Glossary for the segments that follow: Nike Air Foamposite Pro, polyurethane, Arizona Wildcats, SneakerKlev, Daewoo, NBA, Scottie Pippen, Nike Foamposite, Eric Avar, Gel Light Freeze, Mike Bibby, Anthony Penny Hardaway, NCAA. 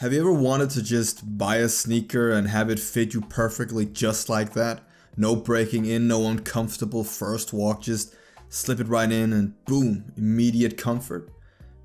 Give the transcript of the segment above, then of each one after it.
Have you ever wanted to just buy a sneaker and have it fit you perfectly just like that? No breaking in, no uncomfortable first walk, just slip it right in and boom, immediate comfort.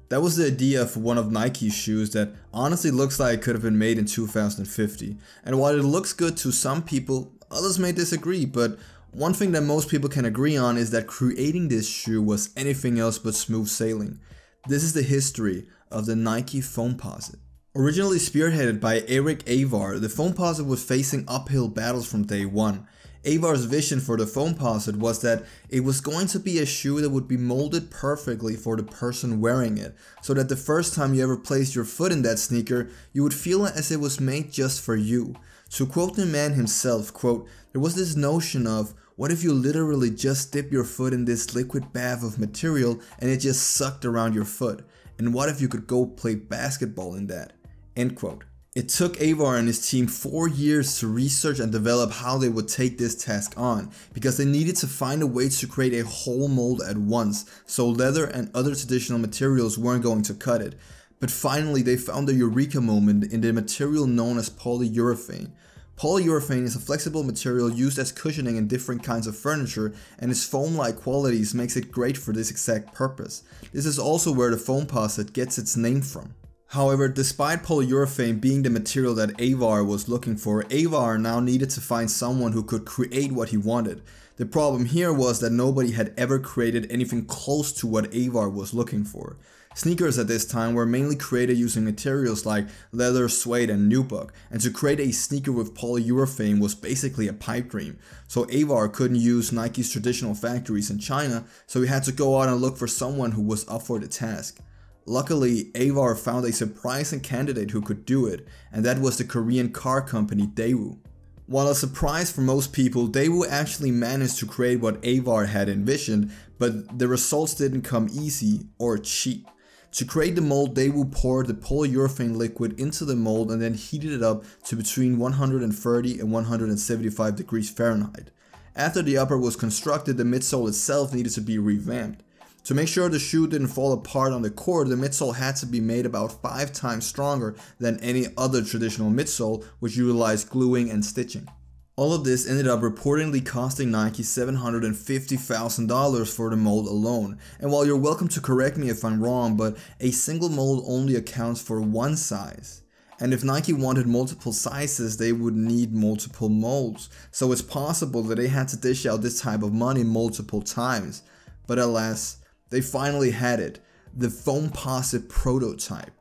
That was the idea for one of Nike's shoes that honestly looks like it could have been made in 2050. And while it looks good to some people, others may disagree, but one thing that most people can agree on is that creating this shoe was anything else but smooth sailing. This is the history of the Nike Foamposite. Originally spearheaded by Eric Avar, the Foamposite was facing uphill battles from day one. Avar's vision for the Foamposite was that it was going to be a shoe that would be molded perfectly for the person wearing it, so that the first time you ever placed your foot in that sneaker, you would feel as it was made just for you. To quote the man himself, quote, "There was this notion of, what if you literally just dip your foot in this liquid bath of material and it just sucked around your foot? And what if you could go play basketball in that?" End quote. It took Avar and his team 4 years to research and develop how they would take this task on, because they needed to find a way to create a whole mold at once, so leather and other traditional materials weren't going to cut it. But finally they found the eureka moment in the material known as polyurethane. Polyurethane is a flexible material used as cushioning in different kinds of furniture, and its foam-like qualities makes it great for this exact purpose. This is also where the Foamposite gets its name from. However, despite polyurethane being the material that Avar was looking for, Avar now needed to find someone who could create what he wanted. The problem here was that nobody had ever created anything close to what Avar was looking for. Sneakers at this time were mainly created using materials like leather, suede and nubuck, and to create a sneaker with polyurethane was basically a pipe dream. So Avar couldn't use Nike's traditional factories in China, so he had to go out and look for someone who was up for the task. Luckily, Avar found a surprising candidate who could do it, and that was the Korean car company Daewoo. While a surprise for most people, Daewoo actually managed to create what Avar had envisioned, but the results didn't come easy or cheap. To create the mold, Daewoo poured the polyurethane liquid into the mold and then heated it up to between 130 and 175 degrees Fahrenheit. After the upper was constructed, the midsole itself needed to be revamped. To make sure the shoe didn't fall apart on the court, the midsole had to be made about 5 times stronger than any other traditional midsole, which utilized gluing and stitching. All of this ended up reportedly costing Nike $750,000 for the mold alone. And while you're welcome to correct me if I'm wrong, but a single mold only accounts for one size. And if Nike wanted multiple sizes, they would need multiple molds. So it's possible that they had to dish out this type of money multiple times. But alas, they finally had it, the Foamposite prototype.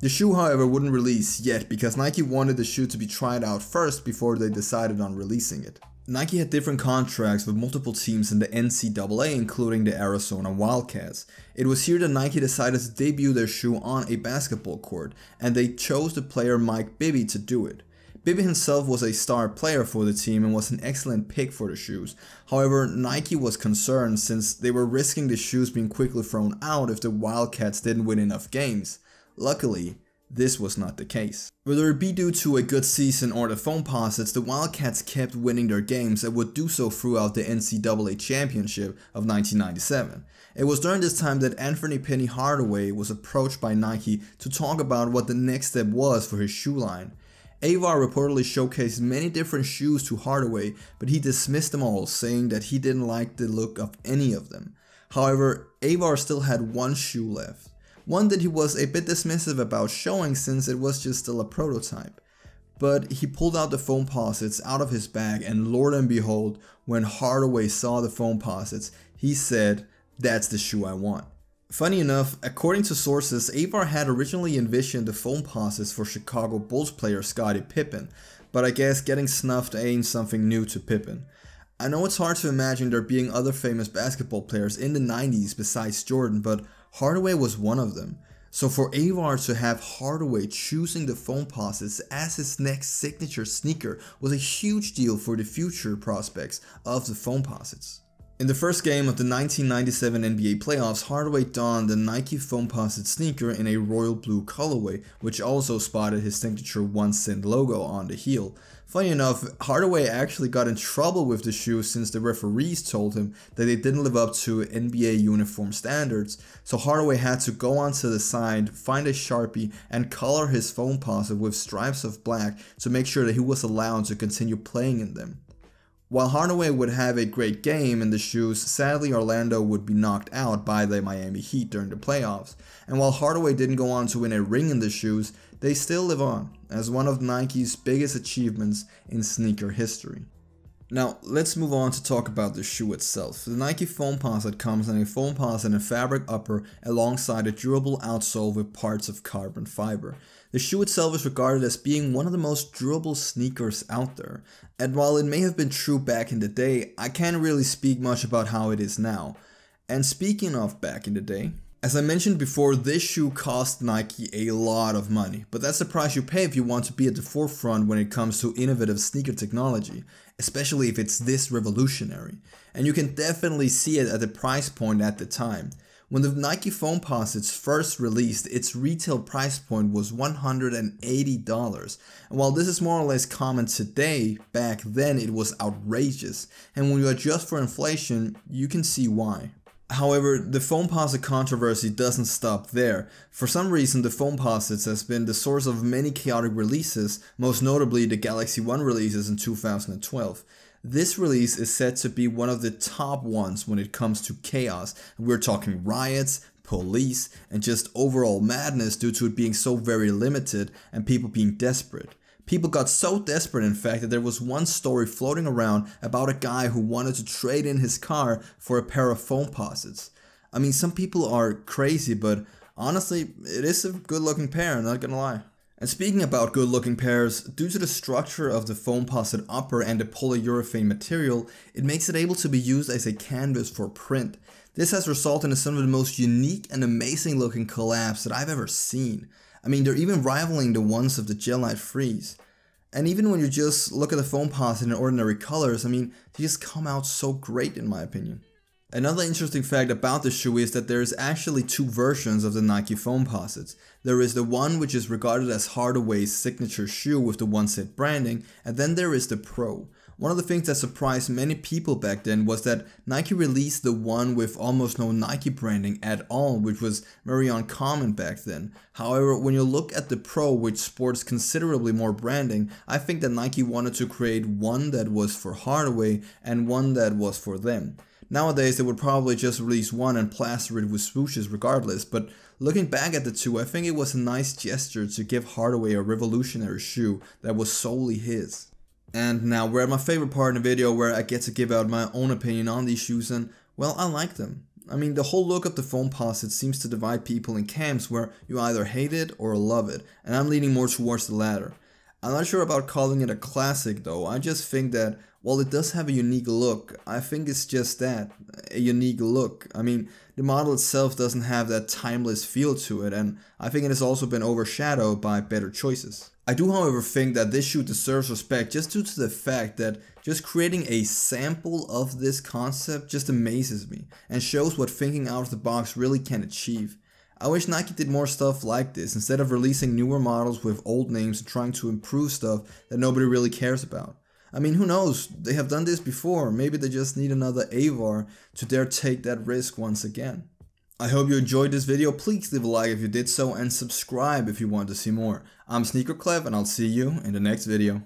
The shoe, however, wouldn't release yet because Nike wanted the shoe to be tried out first before they decided on releasing it. Nike had different contracts with multiple teams in the NCAA, including the Arizona Wildcats. It was here that Nike decided to debut their shoe on a basketball court, and they chose the player Mike Bibby to do it. Bibby himself was a star player for the team and was an excellent pick for the shoes. However, Nike was concerned since they were risking the shoes being quickly thrown out if the Wildcats didn't win enough games. Luckily, this was not the case. Whether it be due to a good season or the Foamposites, the Wildcats kept winning their games and would do so throughout the NCAA championship of 1997. It was during this time that Anthony Penny Hardaway was approached by Nike to talk about what the next step was for his shoe line. Avar reportedly showcased many different shoes to Hardaway, but he dismissed them all, saying that he didn't like the look of any of them. However, Avar still had one shoe left, one that he was a bit dismissive about showing since it was just still a prototype. But he pulled out the Foamposites out of his bag, and lord and behold, when Hardaway saw the Foamposites, he said, "That's the shoe I want." Funny enough, according to sources, Avar had originally envisioned the Foamposites for Chicago Bulls player Scottie Pippen, but I guess getting snuffed ain't something new to Pippen. I know it's hard to imagine there being other famous basketball players in the 90s besides Jordan, but Hardaway was one of them. So for Avar to have Hardaway choosing the Foamposites as his next signature sneaker was a huge deal for the future prospects of the Foamposites. In the first game of the 1997 NBA playoffs, Hardaway donned the Nike Foamposite sneaker in a royal blue colorway, which also spotted his signature 1 cent logo on the heel. Funny enough, Hardaway actually got in trouble with the shoe since the referees told him that they didn't live up to NBA uniform standards, so Hardaway had to go onto the side, find a Sharpie, and color his Foamposite with stripes of black to make sure that he was allowed to continue playing in them. While Hardaway would have a great game in the shoes, sadly Orlando would be knocked out by the Miami Heat during the playoffs. And while Hardaway didn't go on to win a ring in the shoes, they still live on as one of Nike's biggest achievements in sneaker history. Now let's move on to talk about the shoe itself. The Nike Foamposite comes in a Foamposite and fabric upper alongside a durable outsole with parts of carbon fiber. The shoe itself is regarded as being one of the most durable sneakers out there. And while it may have been true back in the day, I can't really speak much about how it is now. And speaking of back in the day, as I mentioned before, this shoe cost Nike a lot of money, but that's the price you pay if you want to be at the forefront when it comes to innovative sneaker technology, especially if it's this revolutionary. And you can definitely see it at the price point at the time. When the Nike Foamposites first released, its retail price point was $180, and while this is more or less common today, back then it was outrageous, and when you adjust for inflation, you can see why. However, the Foamposite controversy doesn't stop there. For some reason, the Foamposites has been the source of many chaotic releases, most notably the Galaxy 1 releases in 2012. This release is said to be one of the top ones when it comes to chaos. We're talking riots, police, and just overall madness due to it being so very limited and people being desperate. People got so desperate, in fact, that there was one story floating around about a guy who wanted to trade in his car for a pair of Foamposites. I mean, some people are crazy, but honestly, it is a good-looking pair, I'm not gonna lie. And speaking about good-looking pairs, due to the structure of the Foamposite upper and the polyurethane material, it makes it able to be used as a canvas for print. This has resulted in some of the most unique and amazing-looking collabs that I've ever seen. I mean, they're even rivaling the ones of the Gel Light Freeze. And even when you just look at the Foamposite in ordinary colors, I mean, they just come out so great in my opinion. Another interesting fact about the shoe is that there is actually two versions of the Nike Foamposites. There is the one which is regarded as Hardaway's signature shoe with the 1 cent branding, and then there is the Pro. One of the things that surprised many people back then was that Nike released the one with almost no Nike branding at all, which was very uncommon back then. However, when you look at the Pro, which sports considerably more branding, I think that Nike wanted to create one that was for Hardaway and one that was for them. Nowadays, they would probably just release one and plaster it with swooshes regardless, but looking back at the two, I think it was a nice gesture to give Hardaway a revolutionary shoe that was solely his. And now we're at my favorite part in the video where I get to give out my own opinion on these shoes, and well, I like them. I mean, the whole look of the Foamposite seems to divide people in camps where you either hate it or love it, and I'm leaning more towards the latter. I'm not sure about calling it a classic though, I just think that while it does have a unique look, I think it's just that, a unique look. I mean, the model itself doesn't have that timeless feel to it, and I think it has also been overshadowed by better choices. I do, however, think that this shoe deserves respect just due to the fact that just creating a sample of this concept just amazes me and shows what thinking out of the box really can achieve. I wish Nike did more stuff like this instead of releasing newer models with old names and trying to improve stuff that nobody really cares about. I mean, who knows, they have done this before, maybe they just need another Avar to dare take that risk once again. I hope you enjoyed this video, please leave a like if you did so and subscribe if you want to see more. I'm SneakerKlev and I'll see you in the next video.